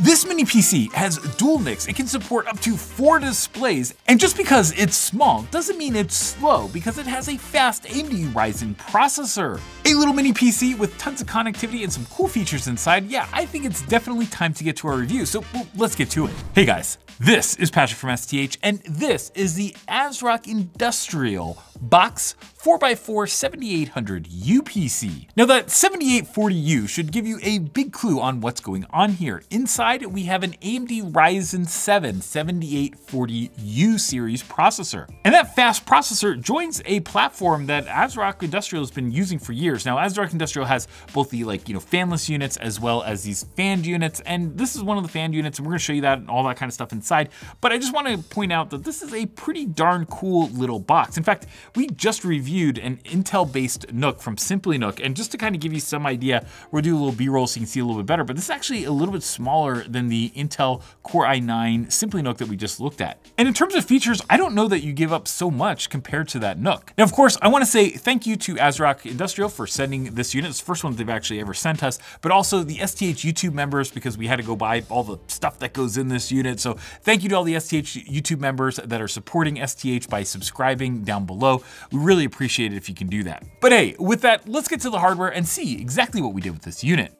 This mini PC has dual NICs. It can support up to 4 displays, and just because it's small doesn't mean it's slow, because it has a fast AMD Ryzen processor. A little mini PC with tons of connectivity and some cool features inside. Yeah, I think it's definitely time to get to our review, so let's get to it. Hey guys, this is Patrick from STH, and this is the ASRock Industrial Box 4x4 7840U PC. Now that 7840U should give you a big clue on what's going on here. Inside, we have an AMD Ryzen 7 7840U series processor. And that fast processor joins a platform that ASRock Industrial has been using for years. Now, ASRock Industrial has both the fanless units as well as these fanned units. And this is one of the fanned units, and we're gonna show you that and all that kind of stuff inside. But I just wanna point out that this is a pretty darn cool little box. In fact, we just reviewed an Intel-based NUC from SimplyNUC, and just to kind of give you some idea, we'll do a little B-roll so you can see a little bit better, but this is actually a little bit smaller than the Intel Core i9 SimplyNUC that we just looked at. And in terms of features, I don't know that you give up so much compared to that NUC. Now, of course, I want to say thank you to ASRock Industrial for sending this unit. It's the first one they've actually ever sent us, but also the STH YouTube members, because we had to go buy all the stuff that goes in this unit. So thank you to all the STH YouTube members that are supporting STH by subscribing down below. We really appreciate it if you can do that. But hey, with that, let's get to the hardware and see exactly what we did with this unit.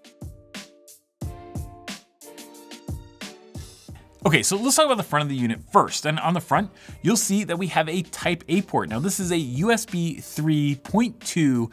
Okay, so let's talk about the front of the unit first. And on the front, you'll see that we have a Type A port. Now this is a USB 3.2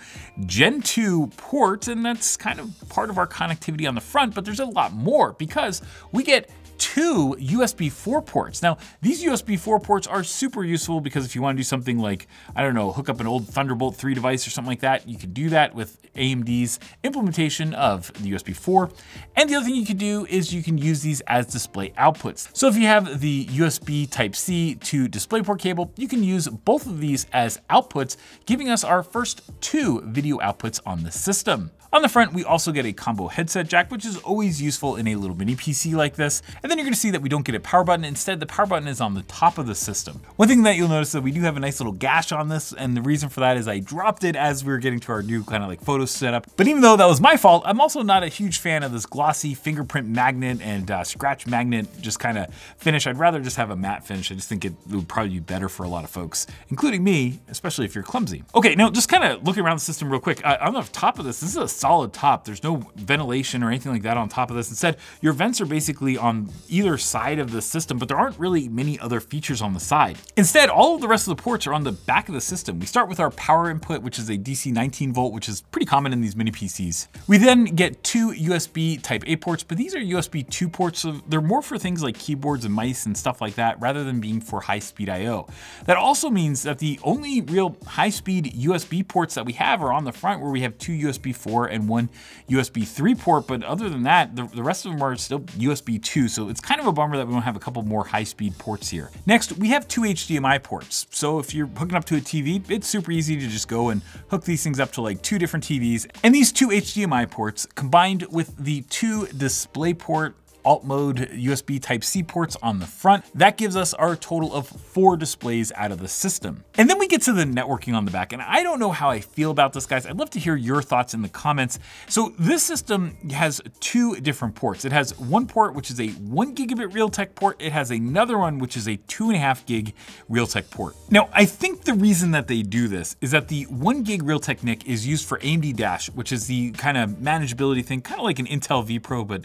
Gen 2 port, and that's kind of part of our connectivity on the front, but there's a lot more because we get 2 USB 4 ports. Now, these USB 4 ports are super useful because if you want to do something like, I don't know, hook up an old Thunderbolt 3 device or something like that, you could do that with AMD's implementation of the USB 4. And the other thing you could do is you can use these as display outputs. So if you have the USB Type-C to DisplayPort cable, you can use both of these as outputs, giving us our first 2 video outputs on the system. On the front, we also get a combo headset jack, which is always useful in a little mini PC like this. And then you're gonna see that we don't get a power button. Instead, the power button is on the top of the system. One thing that you'll notice is that we do have a nice little gash on this, and the reason for that is I dropped it as we were getting to our new kind of like photo setup. But even though that was my fault, I'm also not a huge fan of this glossy fingerprint magnet and scratch magnet just kind of finish. I'd rather just have a matte finish. I just think it would probably be better for a lot of folks, including me, especially if you're clumsy. Okay, now just kind of looking around the system real quick. On the top of this is a solid top. There's no ventilation or anything like that on top of this. Instead, your vents are basically on either side of the system, but there aren't really many other features on the side. Instead, all of the rest of the ports are on the back of the system. We start with our power input, which is a DC 19 volt, which is pretty common in these mini PCs. We then get 2 USB Type A ports, but these are USB 2 ports, so they're more for things like keyboards and mice and stuff like that, rather than being for high speed IO. That also means that the only real high speed USB ports that we have are on the front, where we have 2 USB 4 and 1 USB 3 port, but other than that, the rest of them are still USB 2, so it's kind of a bummer that we don't have a couple more high-speed ports here. Next, we have 2 HDMI ports. So if you're hooking up to a TV, it's super easy to just go and hook these things up to like 2 different TVs. And these 2 HDMI ports combined with the 2 DisplayPort alt mode USB Type-C ports on the front. That gives us our total of 4 displays out of the system. And then we get to the networking on the back, and I don't know how I feel about this, guys. I'd love to hear your thoughts in the comments. So this system has 2 different ports. It has 1 port, which is a 1 gigabit Realtek port. It has another one, which is a 2.5 gig Realtek port. Now, I think the reason that they do this is that the 1 gig Realtek NIC is used for AMD Dash, which is the kind of manageability thing, kind of like an Intel vPro, but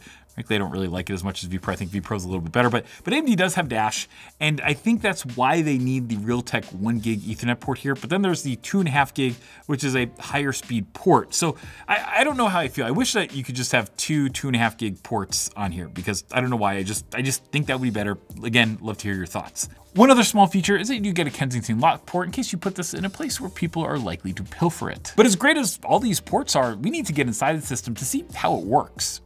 they don't really like it as much as vPro. I think vPro is a little bit better, but AMD does have Dash, and I think that's why they need the Realtek 1 gig Ethernet port here. But then there's the 2.5 gig, which is a higher speed port. So I don't know how I feel. I wish that you could just have 2 2.5 gig ports on here, because I don't know why. I just think that would be better. Again, love to hear your thoughts. One other small feature is that you do get a Kensington lock port in case you put this in a place where people are likely to pilfer it. But as great as all these ports are, we need to get inside the system to see how it works.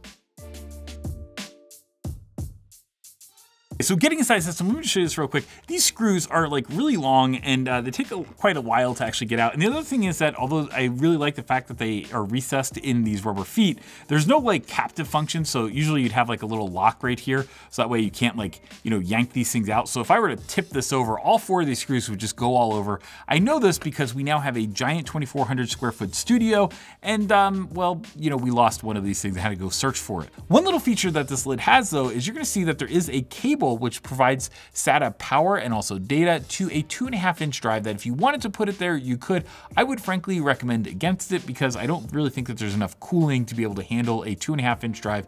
So getting inside the system, let me just show you this real quick. These screws are like really long and they take quite a while to actually get out. And the other thing is that although I really like the fact that they are recessed in these rubber feet, there's no like captive function. So usually you'd have like a little lock right here. So that way you can't like, you know, yank these things out. So if I were to tip this over, all four of these screws would just go all over. I know this because we now have a giant 2,400 square foot studio. And well, you know, we lost one of these things. I had to go search for it. One little feature that this lid has though, is you're gonna see that there is a cable which provides SATA power and also data to a 2.5-inch drive that if you wanted to put it there, you could. I would frankly recommend against it because I don't really think that there's enough cooling to be able to handle a 2.5-inch drive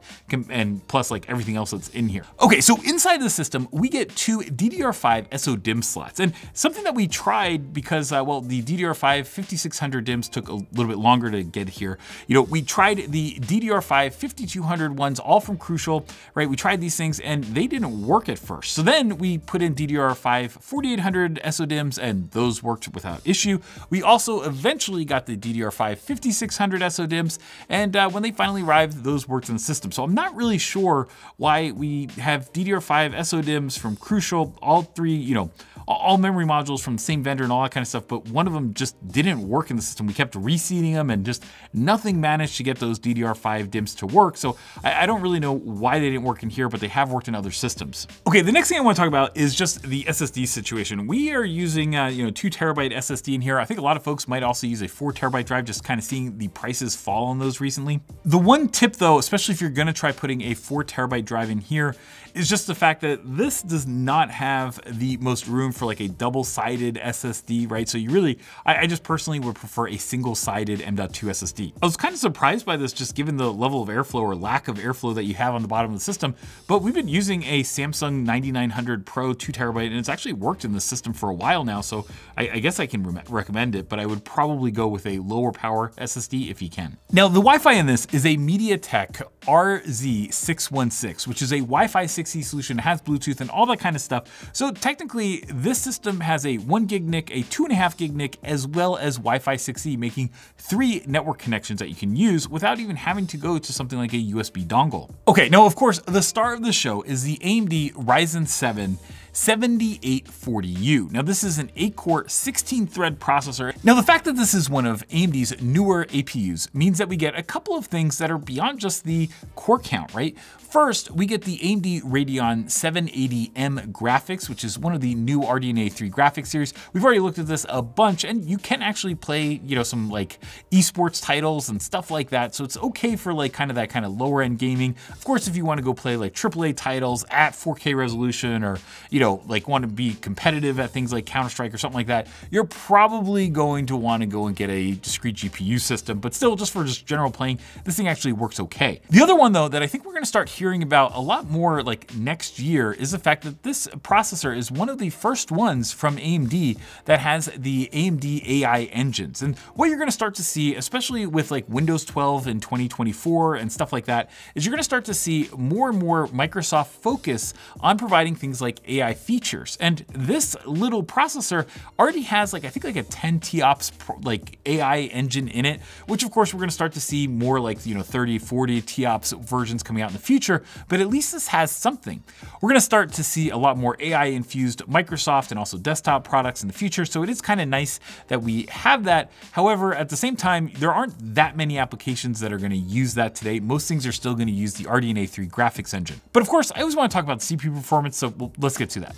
and plus like everything else that's in here. Okay, so inside the system, we get two DDR5 SO-DIMM slots. And something that we tried because, well, the DDR5 5600 DIMMs took a little bit longer to get here. You know, we tried the DDR5 5200 ones, all from Crucial, right? We tried these things and they didn't work at first. So then we put in DDR5 4800 SO-DIMMs and those worked without issue. We also eventually got the DDR5 5600 SO-DIMMs and when they finally arrived, those worked in the system. So I'm not really sure why we have DDR5 SO-DIMMs from Crucial, all three, you know, all memory modules from the same vendor and all that kind of stuff, but one of them just didn't work in the system. We kept reseeding them and just nothing managed to get those DDR5 DIMMs to work. So I don't really know why they didn't work in here, but they have worked in other systems. Okay, the next thing I want to talk about is just the SSD situation. We are using, 2 terabyte SSD in here. I think a lot of folks might also use a 4 terabyte drive, just kind of seeing the prices fall on those recently. The one tip though, especially if you're going to try putting a 4 terabyte drive in here, is just the fact that this does not have the most room for like a double-sided SSD, right? So you really, I just personally would prefer a single-sided M.2 SSD. I was kind of surprised by this, just given the level of airflow or lack of airflow that you have on the bottom of the system, but we've been using a Samsung 9900 Pro 2 terabyte, and it's actually worked in the system for a while now. So I guess I can recommend it, but I would probably go with a lower power SSD if you can. Now the Wi-Fi in this is a MediaTek RZ616, which is a Wi-Fi 6E solution, has Bluetooth and all that kind of stuff. So technically this system has a 1 gig NIC, a 2.5 gig NIC, as well as Wi-Fi 6E, making 3 network connections that you can use without even having to go to something like a USB dongle. Okay, now of course, the star of the show is the AMD Ryzen 7 7840U. Now this is an 8-core, 16-thread processor. Now the fact that this is one of AMD's newer APUs means that we get a couple of things that are beyond just the core count, right? First, we get the AMD Radeon 780M graphics, which is one of the new RDNA 3 graphics series. We've already looked at this a bunch, and you can actually play, you know, some like esports titles and stuff like that. So it's okay for like kind of that kind of lower end gaming. Of course, if you want to go play like AAA titles at 4K resolution, or, you know, like want to be competitive at things like Counter-Strike or something like that, you're probably going to want to go and get a discrete GPU system, but still just for just general playing, this thing actually works okay. The other one though, that I think we're going to start hearing about a lot more like next year, is the fact that this processor is one of the first ones from AMD that has the AMD AI engines. And what you're going to start to see, especially with like Windows 12 in 2024 and stuff like that, is you're going to start to see more and more Microsoft focus on providing things like AI features. And this little processor already has like, I think like a 10 TOPS like AI engine in it, which of course we're going to start to see more like, you know, 30, 40 TOPS versions coming out in the future, but at least this has something. We're going to start to see a lot more AI infused Microsoft and also desktop products in the future. So it is kind of nice that we have that. However, at the same time, there aren't that many applications that are going to use that today. Most things are still going to use the RDNA 3 graphics engine. But of course, I always want to talk about the CPU performance, so let's get to that.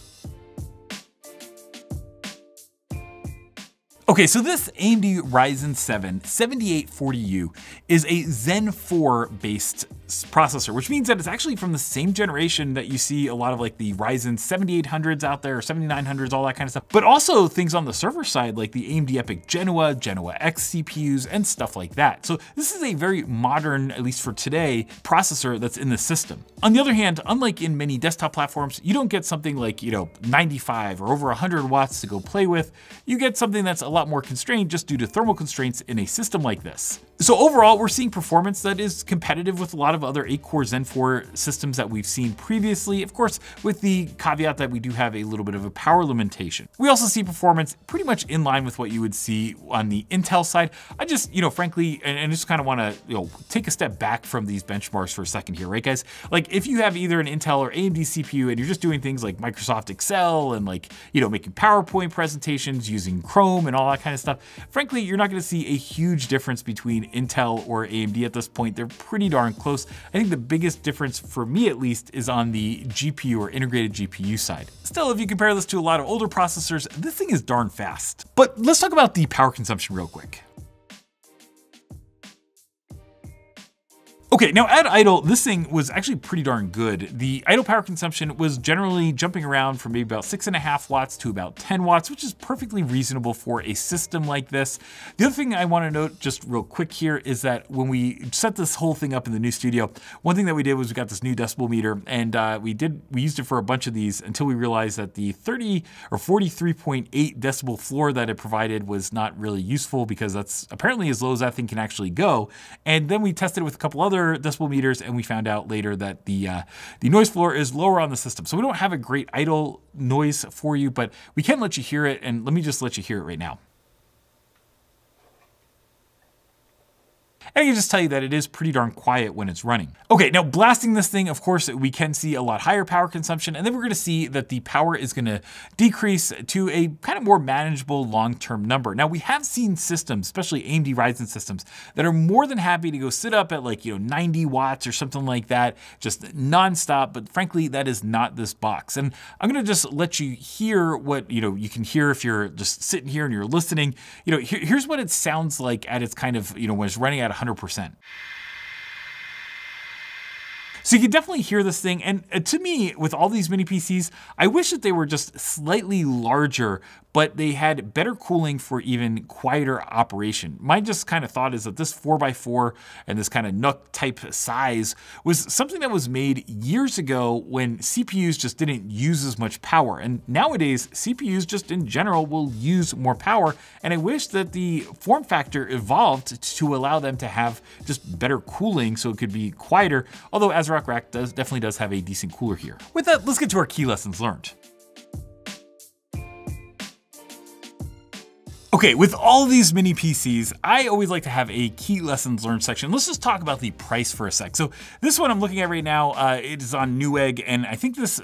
Okay, so this AMD Ryzen 7 7840U is a Zen 4 based processor, which means that it's actually from the same generation that you see a lot of like the Ryzen 7800s out there, or 7900s, all that kind of stuff, but also things on the server side, like the AMD EPYC Genoa, Genoa X CPUs, and stuff like that. So this is a very modern, at least for today, processor that's in the system. On the other hand, unlike in many desktop platforms, you don't get something like, you know, 95 or over 100 watts to go play with. You get something that's a lot more constrained just due to thermal constraints in a system like this. So overall, we're seeing performance that is competitive with a lot of of other 8-core Zen 4 systems that we've seen previously, of course, with the caveat that we do have a little bit of a power limitation. We also see performance pretty much in line with what you would see on the Intel side. I just, you know, frankly, and just kind of want to, you know, take a step back from these benchmarks for a second here, right, guys? Like, if you have either an Intel or AMD CPU and you're just doing things like Microsoft Excel and, like, you know, making PowerPoint presentations using Chrome and all that kind of stuff, frankly, you're not going to see a huge difference between Intel or AMD at this point. They're pretty darn close. I think the biggest difference, for me at least, is on the GPU or integrated GPU side. Still, if you compare this to a lot of older processors, this thing is darn fast. But let's talk about the power consumption real quick. Okay, now at idle, this thing was actually pretty darn good. The idle power consumption was generally jumping around from maybe about 6.5 watts to about 10 watts, which is perfectly reasonable for a system like this. The other thing I want to note just real quick here is that when we set this whole thing up in the new studio, one thing that we did was we got this new decibel meter, and we used it for a bunch of these until we realized that the 30 or 43.8 decibel floor that it provided was not really useful, because that's apparently as low as that thing can actually go. And then we tested it with a couple other decibel meters, and we found out later that the noise floor is lower on the system. So we don't have a great idle noise for you, but we can let you hear it, and let me just let you hear it right now. And I can just tell you that it is pretty darn quiet when it's running. Okay, now blasting this thing, of course, we can see a lot higher power consumption, and then we're gonna see that the power is gonna decrease to a kind of more manageable long-term number. Now, we have seen systems, especially AMD Ryzen systems, that are more than happy to go sit up at, like, you know, 90 watts or something like that, just nonstop, but frankly, that is not this box. And I'm gonna just let you hear what, you know, you can hear if you're just sitting here and you're listening. You know, here's what it sounds like at its kind of, you know, when it's running at 100%. So you can definitely hear this thing, and to me, with all these mini PCs, I wish that they were just slightly larger, but they had better cooling for even quieter operation. My just kind of thought is that this 4x4 and this kind of NUC type size was something that was made years ago when CPUs just didn't use as much power. And nowadays, CPUs just in general will use more power, and I wish that the form factor evolved to allow them to have just better cooling so it could be quieter, although ASRock Rack definitely does have a decent cooler here. With that, let's get to our key lessons learned. Okay, with all these mini PCs, I always like to have a key lessons learned section. Let's just talk about the price for a sec. So this one I'm looking at right now, it is on Newegg, and I think this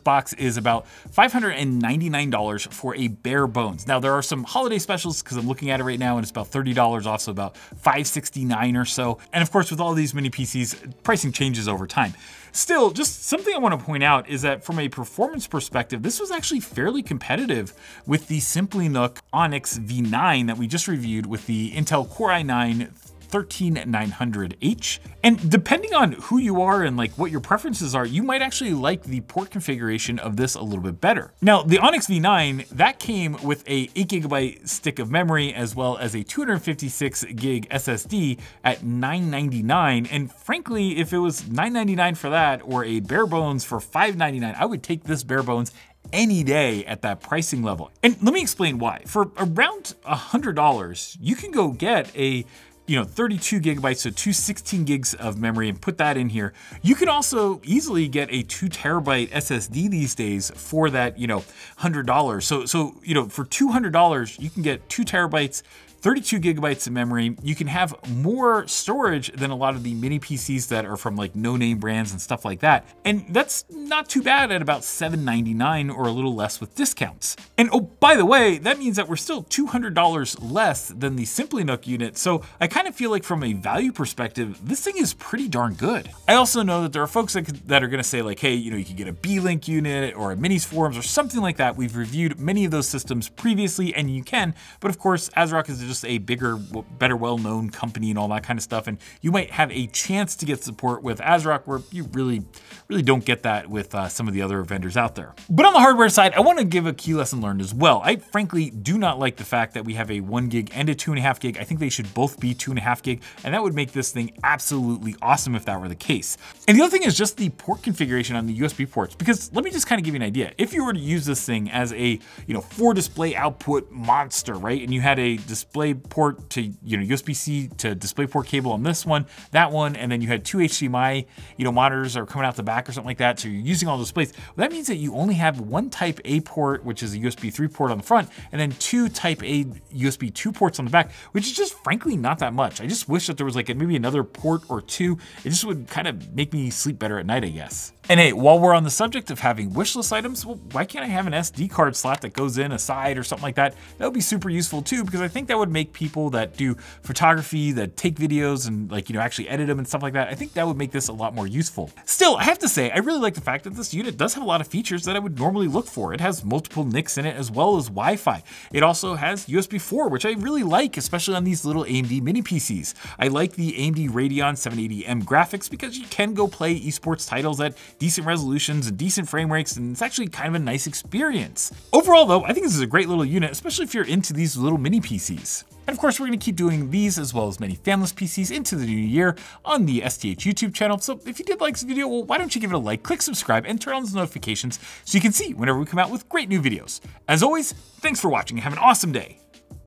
box is about $599 for a bare bones. Now, there are some holiday specials, because I'm looking at it right now, and it's about $30 off, so about $569 or so. And of course, with all these mini PCs, pricing changes over time. Still, just something I want to point out is that from a performance perspective, this was actually fairly competitive with the SimplyNUC Onyx V9 that we just reviewed with the Intel Core i9 13900H. And depending on who you are and, like, what your preferences are, you might actually like the port configuration of this a little bit better. Now, the Onyx V9, that came with a 8GB stick of memory, as well as a 256GB SSD at $999. And frankly, if it was $999 for that, or a bare bones for $599, I would take this bare bones any day at that pricing level. And let me explain why. For around $100, you can go get a, you know, 32 gigabytes, so 216 gigs of memory, and put that in here. You can also easily get a 2 terabyte SSD these days for that, you know, $100. So, you know, for $200, you can get 2 terabytes, 32 gigabytes of memory. You can have more storage than a lot of the mini PCs that are from, like, no-name brands and stuff like that. And that's not too bad at about $799 or a little less with discounts. And oh, by the way, that means that we're still $200 less than the SimplyNUC unit. So I kind of feel like from a value perspective, this thing is pretty darn good. I also know that there are folks that are gonna say, like, hey, you know, you can get a Beelink unit or a Minisforum or something like that. We've reviewed many of those systems previously, and you can, but of course, ASRock is just a bigger, better, well-known company and all that kind of stuff. And you might have a chance to get support with ASRock, where you really don't get that with some of the other vendors out there. But on the hardware side, I want to give a key lesson learned as well. I frankly do not like the fact that we have a 1 gig and a 2.5 gig. I think they should both be 2.5 gig, and that would make this thing absolutely awesome if that were the case. And the other thing is just the port configuration on the USB ports, because let me just kind of give you an idea. If you were to use this thing as a, you know, 4 display output monster, right, and you had a display display port to, you know, USB-C to DisplayPort cable on this one, that one, and then you had two HDMI, you know, monitors are coming out the back or something like that. So you're using all those plates. Well, that means that you only have one Type A port, which is a USB 3 port on the front, and then two Type A USB 2 ports on the back, which is just frankly not that much. I just wish that there was like maybe another port or two. It just would kind of make me sleep better at night, I guess. And hey, while we're on the subject of having wishlist items, well, why can't I have an SD card slot that goes in a side or something like that? That would be super useful too, because I think that would make people that do photography, that take videos and like, you know, actually edit them and stuff like that. I think that would make this a lot more useful. Still, I have to say, I really like the fact that this unit does have a lot of features that I would normally look for. It has multiple NICs in it as well as Wi-Fi. It also has USB 4, which I really like, especially on these little AMD mini PCs. I like the AMD Radeon 780M graphics because you can go play esports titles at decent resolutions and decent frame rates, and it's actually kind of a nice experience. Overall though, I think this is a great little unit, especially if you're into these little mini PCs. And of course, we're gonna keep doing these as well as many fanless PCs into the new year on the STH YouTube channel. So if you did like this video, well, why don't you give it a like, click subscribe, and turn on those notifications so you can see whenever we come out with great new videos. As always, thanks for watching and have an awesome day.